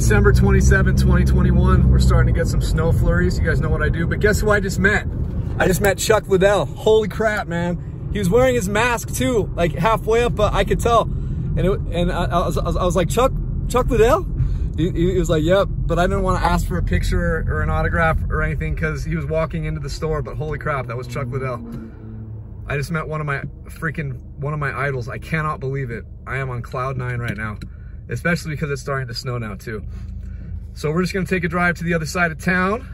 December 27, 2021. We're starting to get some snow flurries. You guys know what I do, but guess who I just met? I just met Chuck Liddell. Holy crap, man. He was wearing his mask too, like halfway up, but I could tell. And I was like, Chuck Liddell? He was like, yep, but I didn't want to ask for a picture or an autograph or anything because he was walking into the store, but holy crap, that was Chuck Liddell. I just met one of my idols. I cannot believe it. I am on cloud nine right now, especially because it's starting to snow now too. So we're just gonna take a drive to the other side of town.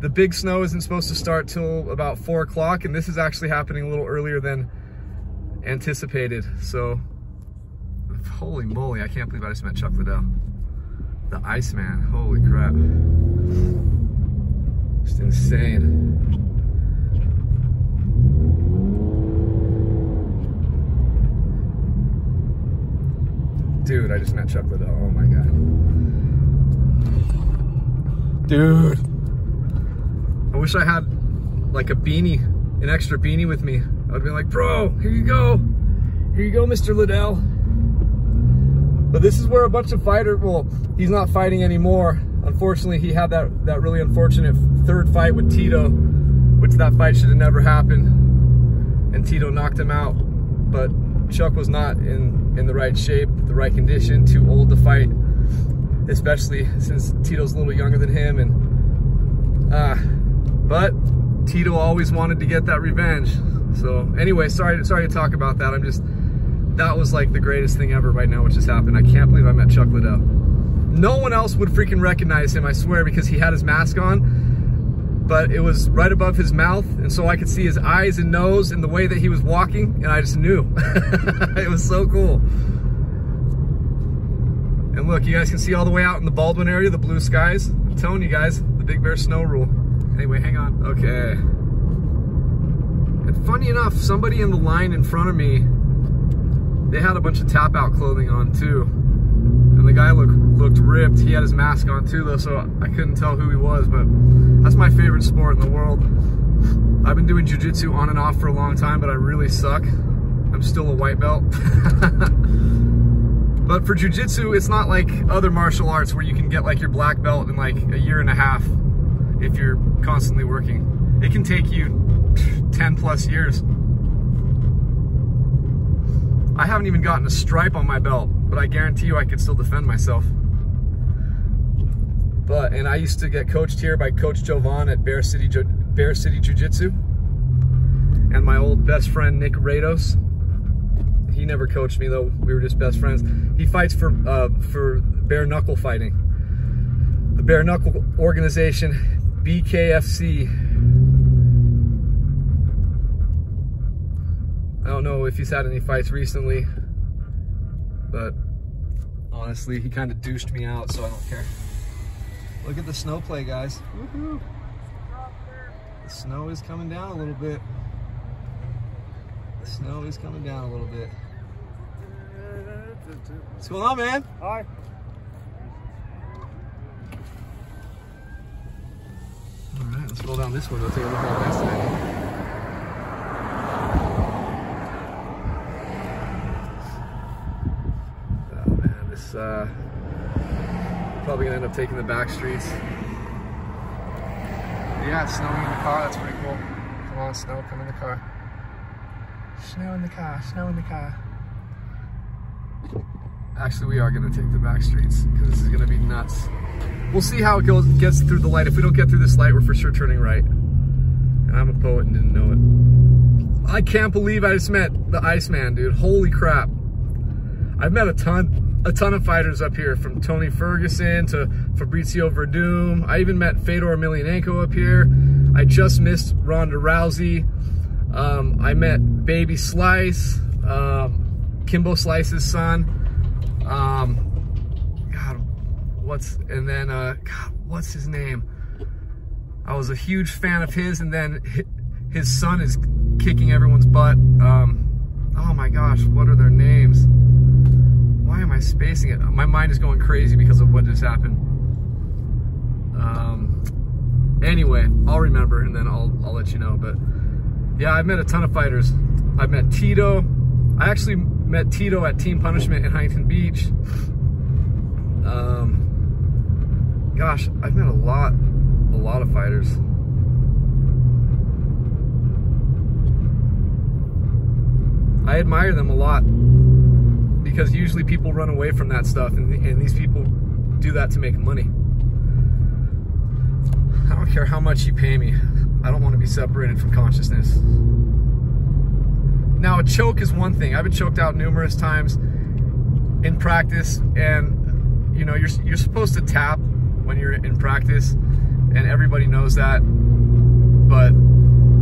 The big snow isn't supposed to start till about 4 o'clock, and this is actually happening a little earlier than anticipated. So, holy moly, I can't believe I just met Chuck Liddell. The Iceman, holy crap. Just insane. Dude, I just met Chuck Liddell, oh my God. Dude. I wish I had like a beanie, an extra beanie with me. I would've been like, bro, here you go, Mr. Liddell. But this is where a bunch of well, he's not fighting anymore. Unfortunately, he had that really unfortunate third fight with Tito, which that fight should have never happened. And Tito knocked him out, but Chuck was not in the right shape, the right condition, too old to fight, especially since Tito's a little younger than him. And but Tito always wanted to get that revenge. So anyway, sorry to talk about that. That was like the greatest thing ever right now, which just happened. I can't believe I met Chuck Liddell. No one else would freaking recognize him, I swear, because he had his mask on, but it was right above his mouth, and so I could see his eyes and nose and the way that he was walking, and I just knew. It was so cool. And look, you guys can see all the way out in the Baldwin area, the blue skies. I'm telling you guys, the Big Bear snow rule. Anyway, hang on. Okay. And funny enough, somebody in the line in front of me, they had a bunch of tap out clothing on too. And the guy looked ripped. He had his mask on too though, so I couldn't tell who he was, but that's my favorite sport in the world. I've been doing jiu-jitsu on and off for a long time, but I really suck. I'm still a white belt. But for jiu-jitsu, it's not like other martial arts where you can get like your black belt in like a year and a half if you're constantly working. It can take you 10 plus years. I haven't even gotten a stripe on my belt, but I guarantee you I could still defend myself. And I used to get coached here by Coach Jovan at Bear City Jiu-Jitsu. And my old best friend, Nick Rados. He never coached me though, we were just best friends. He fights for bare knuckle fighting. The bare knuckle organization, BKFC. I don't know if he's had any fights recently, but honestly, he kind of douched me out, so I don't care. Look at the snow play, guys. Woohoo! The snow is coming down a little bit. The snow is coming down a little bit. What's going on, man? Hi. All right, let's roll down this way. We'll take a look at the next thing. Probably gonna end up taking the back streets. Yeah, it's snowing in the car, that's pretty cool. Come on, snow, come in the car. Snow in the car, snow in the car. Actually, we are gonna take the back streets because this is gonna be nuts. We'll see how it gets through the light. If we don't get through this light, we're for sure turning right. And I'm a poet and didn't know it. I can't believe I just met the Iceman, dude. Holy crap. I've met a ton of fighters up here, from Tony Ferguson to Fabrizio Verdum. I even met Fedor Emelianenko up here. I just missed Ronda Rousey. I met Baby Slice, Kimbo Slice's son. What's his name? I was a huge fan of his, and then his son is kicking everyone's butt. Oh my gosh, what are their names? Why am I spacing it? My mind is going crazy because of what just happened. Anyway, I'll remember and then I'll let you know. But yeah, I've met a ton of fighters. I've met Tito. I actually met Tito at Team Punishment in Huntington Beach. Gosh, I've met a lot of fighters. I admire them a lot, because usually people run away from that stuff, and these people do that to make money. I don't care how much you pay me. I don't want to be separated from consciousness. Now, a choke is one thing. I've been choked out numerous times in practice, and you know, you're supposed to tap when you're in practice, and everybody knows that, but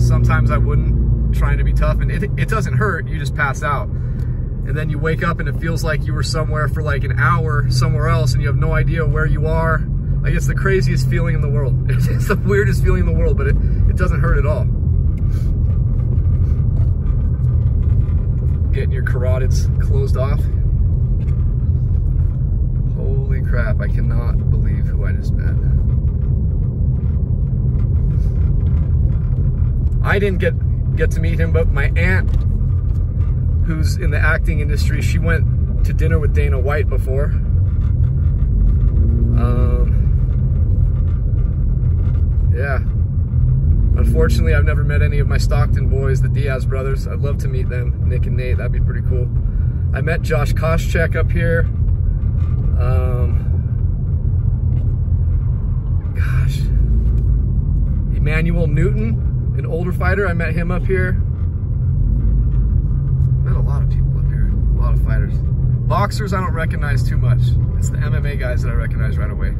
sometimes I wouldn't, trying to be tough, and it doesn't hurt, you just pass out. And then you wake up and it feels like you were somewhere for like an hour somewhere else, and you have no idea where you are. Like, it's the craziest feeling in the world. It's the weirdest feeling in the world, but it doesn't hurt at all. Getting your carotids closed off. Holy crap, I cannot believe who I just met. I didn't get to meet him, but my aunt, who's in the acting industry, she went to dinner with Dana White before. Yeah. Unfortunately, I've never met any of my Stockton boys, the Diaz brothers. I'd love to meet them, Nick and Nate. That'd be pretty cool. I met Josh Koscheck up here. Gosh. Emmanuel Newton, an older fighter. I met him up here. Met a lot of people up here, a lot of fighters. Boxers I don't recognize too much. It's the MMA guys that I recognize right away.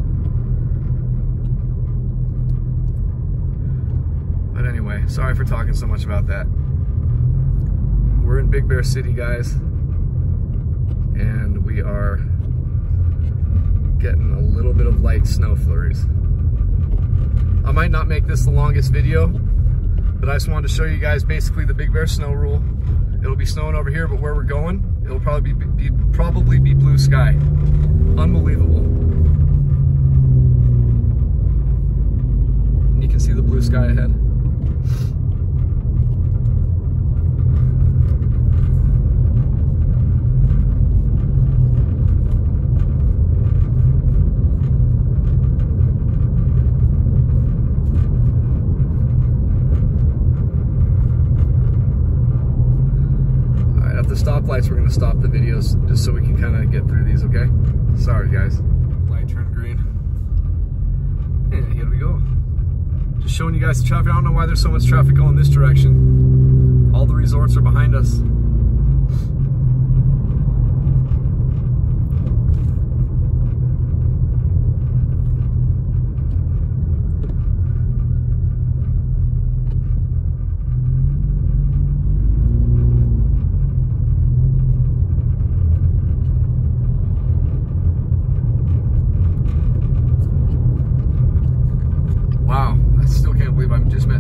But anyway, sorry for talking so much about that. We're in Big Bear City, guys, and we are getting a little bit of light snow flurries. I might not make this the longest video, but I just wanted to show you guys basically the Big Bear snow rule. It'll be snowing over here, but where we're going, it'll probably be blue sky. Unbelievable. And you can see the blue sky ahead. Stoplights, we're gonna stop the videos just so we can kind of get through these, okay? Sorry, guys. Light turned green. And here we go. Just showing you guys the traffic. I don't know why there's so much traffic going this direction. All the resorts are behind us.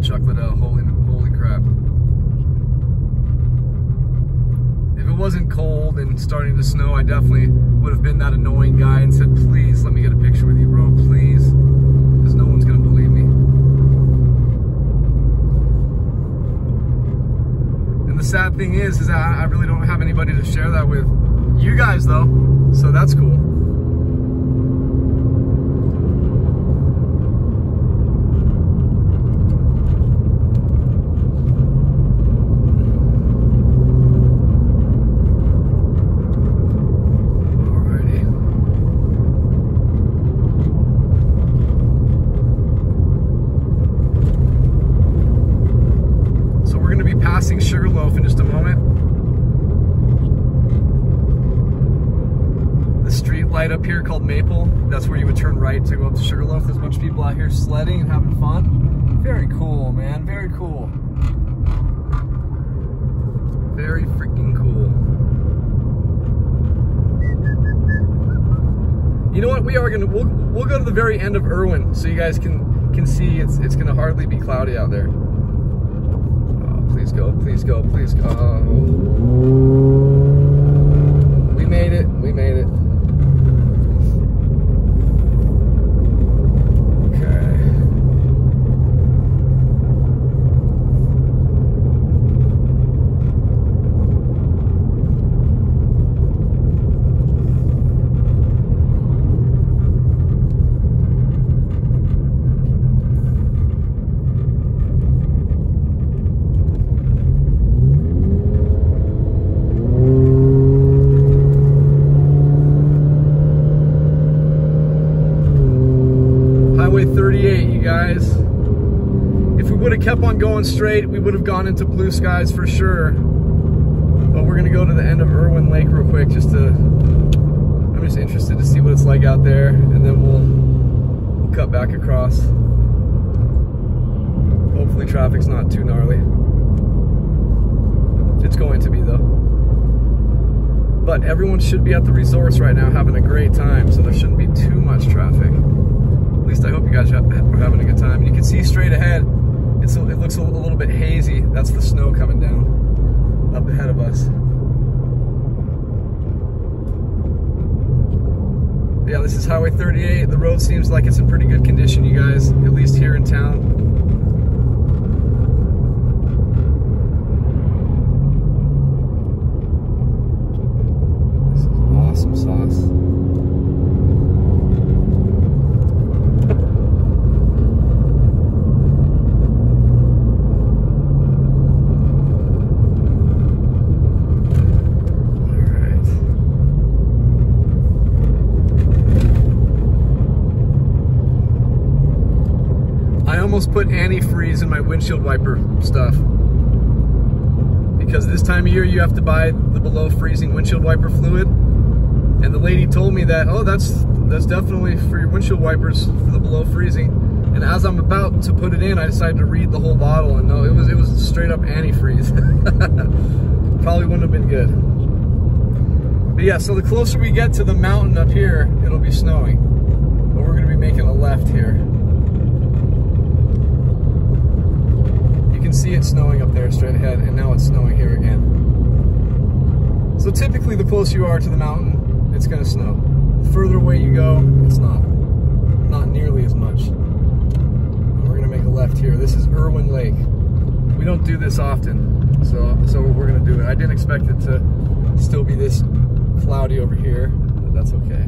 Chuck Liddell, holy crap. If it wasn't cold and starting to snow, I definitely would have been that annoying guy and said, please, let me get a picture with you, bro, please. Because no one's going to believe me. And the sad thing is that I really don't have anybody to share that with. You guys, though, so that's cool. Sugarloaf in just a moment. The street light up here called Maple, that's where you would turn right to go up to Sugarloaf. There's a bunch of people out here sledding and having fun. Very cool, man, very cool. Very freaking cool. You know what, we'll go to the very end of Irwin so you guys can see it's gonna hardly be cloudy out there. Please go, please go, please go. We made it, we made it. you guys. If we would have kept on going straight, we would have gone into blue skies for sure. But we're gonna go to the end of Irwin Lake real quick, I'm just interested to see what it's like out there, and then we'll cut back across. Hopefully traffic's not too gnarly. It's going to be though. But everyone should be at the resorts right now having a great time, so there shouldn't be too much traffic. At least I hope you guys are having a good time. And you can see straight ahead, it looks a little bit hazy. That's the snow coming down up ahead of us. Yeah, this is Highway 38. The road seems like it's in pretty good condition, you guys, at least here in town. Put antifreeze in my windshield wiper stuff, because this time of year you have to buy the below freezing windshield wiper fluid, and the lady told me that, oh, that's definitely for your windshield wipers for the below freezing. And as I'm about to put it in, I decided to read the whole bottle, and no, it was straight up antifreeze. Probably wouldn't have been good. But yeah, so the closer we get to the mountain up here, it'll be snowing, but we're gonna be making a left here. See it snowing up there straight ahead, and now it's snowing here again. So typically the closer you are to the mountain, it's gonna snow. The further away you go, it's not nearly as much. We're gonna make a left here. This is Irwin Lake. We don't do this often, so we're gonna do it. I didn't expect it to still be this cloudy over here, but that's okay.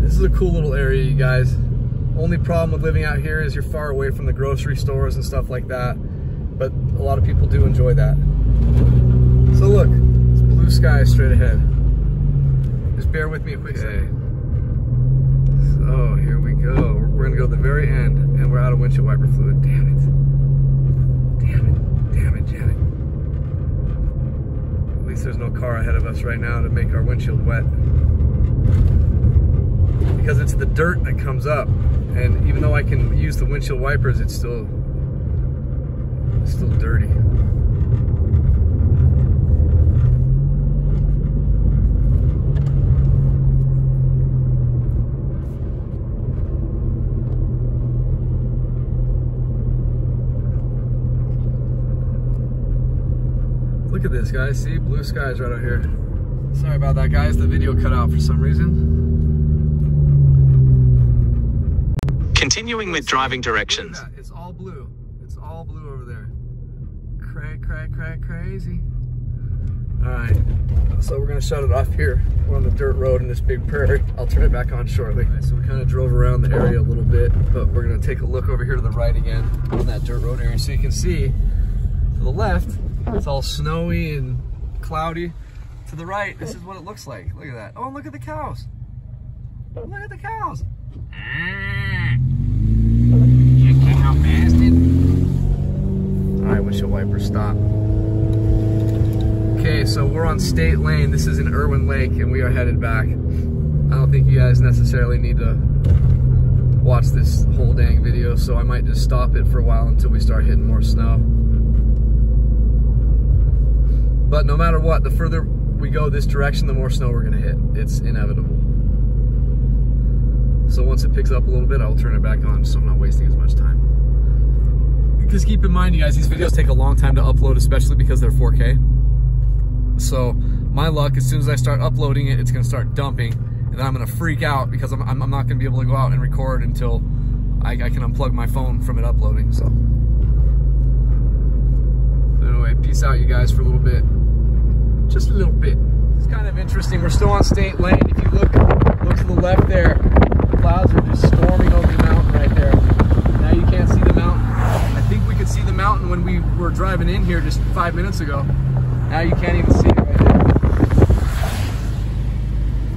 This is a cool little area, you guys. Only problem with living out here is you're far away from the grocery stores and stuff like that, but a lot of people do enjoy that. So look, it's blue sky straight ahead. Just bear with me a quick second. So here we go. We're gonna go to the very end, and we're out of windshield wiper fluid. Damn it. Damn it. At least there's no car ahead of us right now to make our windshield wet. Because it's the dirt that comes up, and even though I can use the windshield wipers, it's still dirty. Look at this, guys. See, blue skies right out here. Sorry about that, guys. The video cut out for some reason. Continuing with driving directions. It's all blue. It's all blue over there. Crazy. All right, so we're gonna shut it off here. We're on the dirt road in this big prairie. I'll turn it back on shortly. All right, so we kind of drove around the area a little bit, but we're gonna take a look over here to the right again on that dirt road area. So you can see to the left, it's all snowy and cloudy. To the right, this is what it looks like. Look at that. Oh, look at the cows. Look at the cows. You cow bastard. Alright, windshield wiper, stop. Okay, so we're on State Lane. This is in Irwin Lake, and we are headed back. I don't think you guys necessarily need to watch this whole dang video, so I might just stop it for a while until we start hitting more snow. But no matter what, the further we go this direction, the more snow we're gonna hit. It's inevitable. So once it picks up a little bit, I'll turn it back on so I'm not wasting as much time. Because keep in mind, you guys, these videos take a long time to upload, especially because they're 4K. So my luck, as soon as I start uploading it, it's gonna start dumping, and then I'm gonna freak out because I'm not gonna be able to go out and record until I can unplug my phone from it uploading, so. Anyway, peace out, you guys, for a little bit. Just a little bit. It's kind of interesting. We're still on State Lane. If you look to the left there, clouds are just storming over the mountain right there. Now you can't see the mountain. I think we could see the mountain mountain when we were driving in here just 5 minutes ago. Now you can't even see it right there.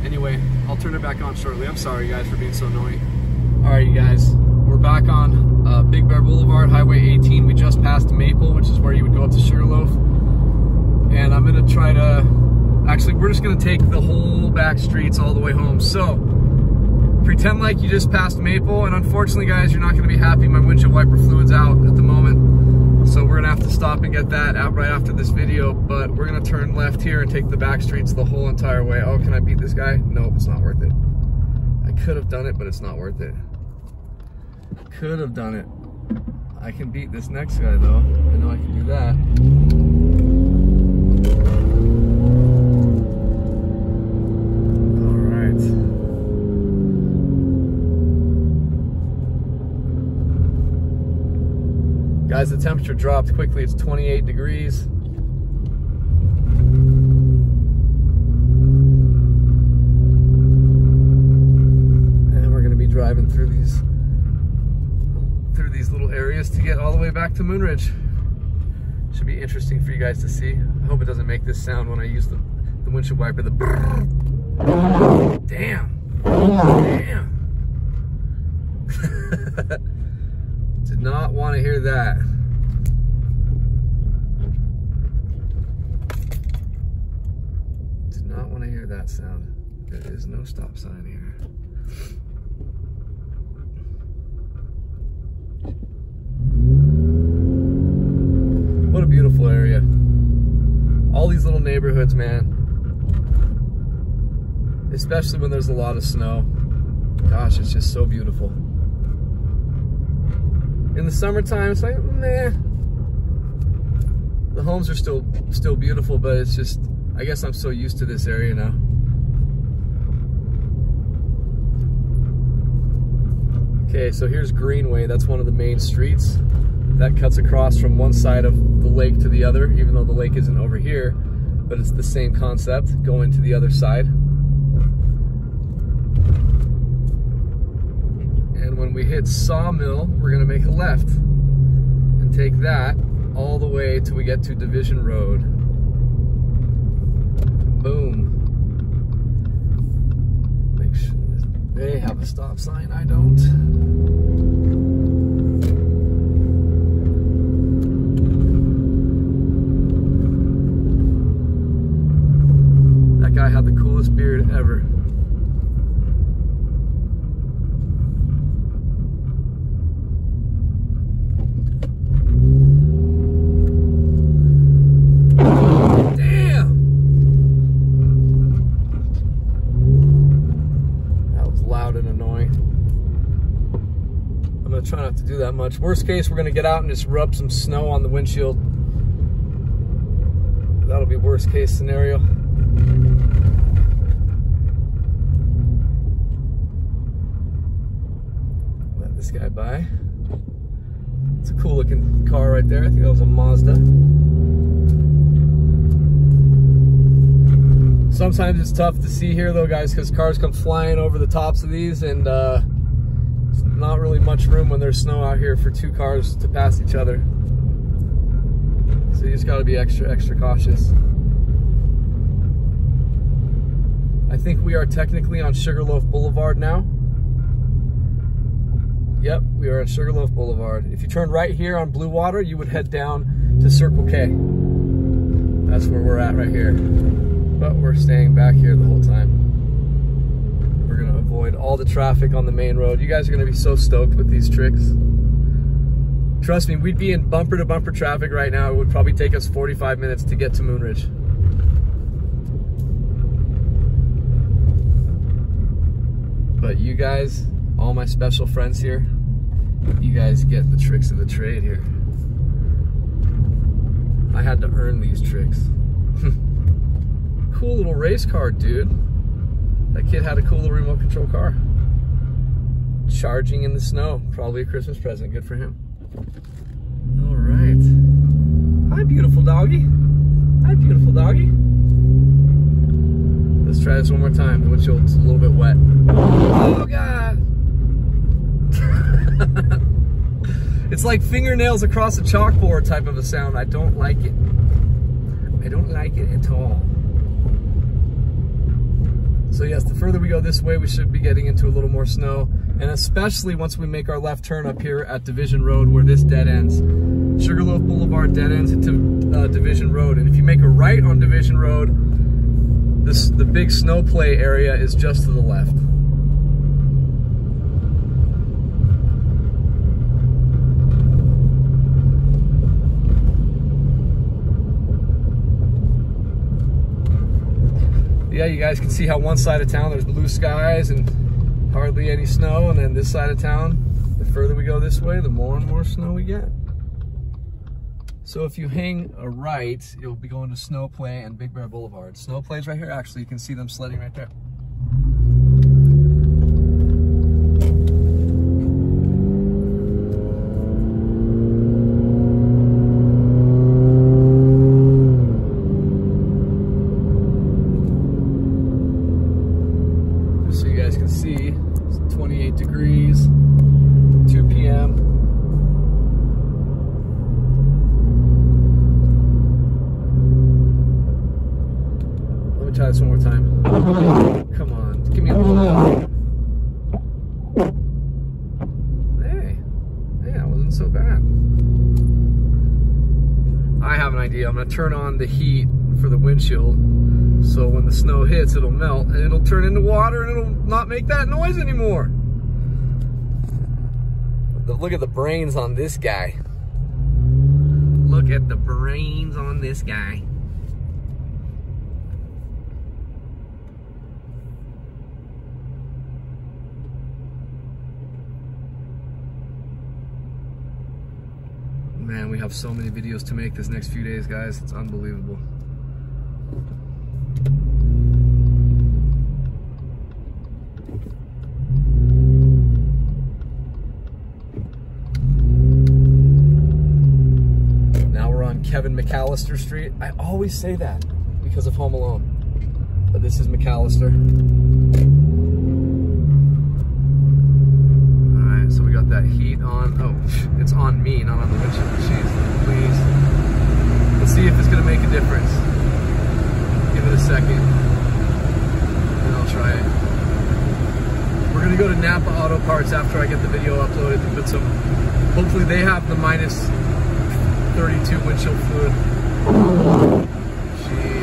Anyway, I'll turn it back on shortly. I'm sorry guys for being so annoying. All right, you guys, we're back on Big Bear Boulevard, Highway 18. We just passed Maple, which is where you would go up to Sugarloaf. And I'm gonna try to, actually, we're just gonna take the whole back streets all the way home. So, pretend like you just passed Maple, and unfortunately, guys, you're not gonna be happy. My windshield wiper fluid's out at the moment, so we're gonna have to stop and get that out right after this video, but we're gonna turn left here and take the back streets the whole entire way. Oh, can I beat this guy? Nope, it's not worth it. I could have done it, but it's not worth it. Could have done it. I can beat this next guy, though. I know I can do that. Guys, the temperature dropped quickly. It's 28 degrees. And we're gonna be driving through these little areas to get all the way back to Moonridge. Should be interesting for you guys to see. I hope it doesn't make this sound when I use the windshield wiper, the brrrr. Damn. Did not want to hear that. Did not want to hear that sound. There is no stop sign here. What a beautiful area. All these little neighborhoods, man. Especially when there's a lot of snow. Gosh, it's just so beautiful. In the summertime, it's like, meh. The homes are still beautiful, but it's just, I guess I'm so used to this area now. Okay, so here's Greenway. That's one of the main streets that cuts across from one side of the lake to the other, even though the lake isn't over here, but it's the same concept, going to the other side. When we hit Sawmill, we're gonna make a left and take that all the way till we get to Division Road. Boom. Make sure they have a stop sign, I don't. That guy had the coolest beard ever. Try not to do that much. Worst case, we're gonna get out and just rub some snow on the windshield. That'll be worst case scenario. Let this guy by. It's a cool looking car right there. I think that was a Mazda. Sometimes it's tough to see here though, guys, because cars come flying over the tops of these, and not really much room when there's snow out here for two cars to pass each other. So you just gotta be extra cautious. I think we are technically on Sugarloaf Boulevard now. Yep, we are on Sugarloaf Boulevard. If you turn right here on Blue Water, you would head down to Circle K. That's where we're at right here. But we're staying back here the whole time. We're gonna avoid all the traffic on the main road. You guys are gonna be so stoked with these tricks. Trust me, we'd be in bumper to bumper traffic right now. It would probably take us 45 minutes to get to Moonridge. But you guys, all my special friends here, you guys get the tricks of the trade here. I had to earn these tricks. Cool little race car, dude. That kid had a cool little remote control car. Charging in the snow. Probably a Christmas present. Good for him. All right. Hi, beautiful doggy. Hi, beautiful doggy. Let's try this one more time. The windshield's a little bit wet. Oh, God. It's It's like fingernails across a chalkboard type of a sound. I don't like it. I don't like it at all. So yes, the further we go this way, we should be getting into a little more snow. And especially once we make our left turn up here at Division Road where this dead ends. Sugarloaf Boulevard dead ends into Division Road. And if you make a right on Division Road, the big snow play area is just to the left. Yeah, you guys can see how one side of town there's blue skies and hardly any snow, and then this side of town, the further we go this way, the more and more snow we get. So if you hang a right, you'll be going to Snow Play and Big Bear Boulevard. Snow Play's right here. Actually, you can see them sledding right there. Turn on the heat for the windshield so when the snow hits it'll melt and it'll turn into water and it'll not make that noise anymore. Look at the brains on this guy. Look at the brains on this guy. Man, we have so many videos to make this next few days, guys. It's unbelievable. Now we're on Kevin McAllister Street. I always say that because of Home Alone. But this is McAllister. So we got that heat on. Oh, it's on me, not on the windshield. Jeez, please. Let's see if it's gonna make a difference. Give it a second, and I'll try it. We're gonna go to Napa Auto Parts after I get the video uploaded to put some, hopefully they have the minus 32 windshield fluid. Jeez.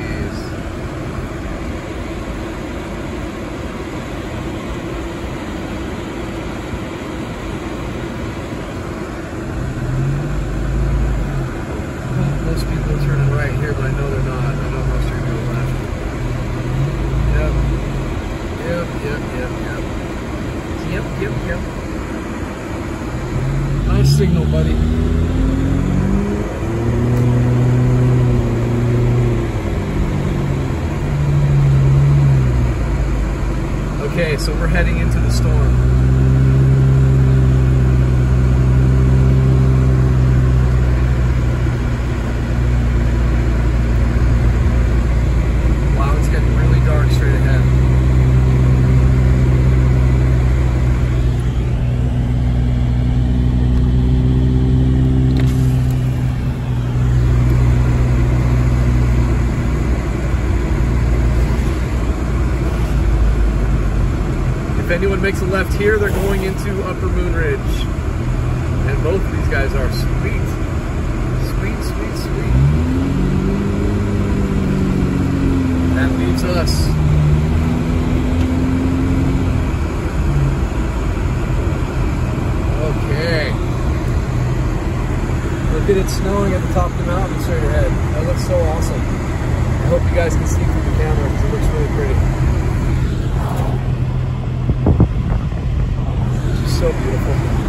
Makes a left here, they're going into Upper Moonridge. And both of these guys are sweet. Sweet, sweet, sweet. That leaves us. Okay. Look at it snowing at the top of the mountain straight ahead. That looks so awesome. I hope you guys can see through the camera because it looks really pretty. So beautiful.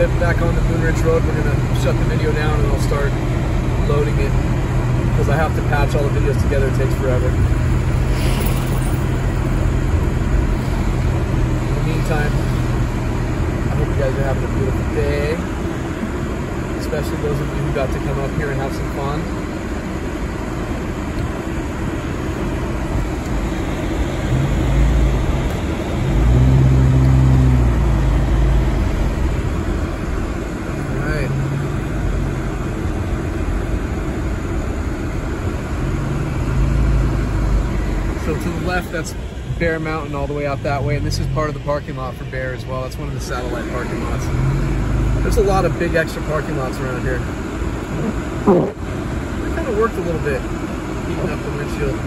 get back on the Moonridge Road, we're going to shut the video down and I'll start loading it because I have to patch all the videos together. It takes forever. In the meantime, I hope you guys are having a beautiful day, especially those of you who got to come up here and have some fun. That's Bear Mountain all the way out that way, and this is part of the parking lot for Bear as well. That's one of the satellite parking lots. There's a lot of big extra parking lots around here. It kind of worked a little bit, heating up the windshield.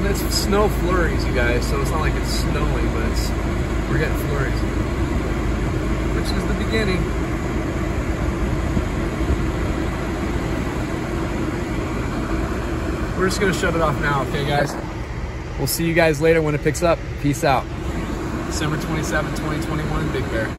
It's snow flurries, you guys, so it's not like it's snowing, but it's, we're getting flurries, which is the beginning. We're just going to shut it off now, okay, guys? We'll see you guys later when it picks up. Peace out. December 27, 2021, Big Bear.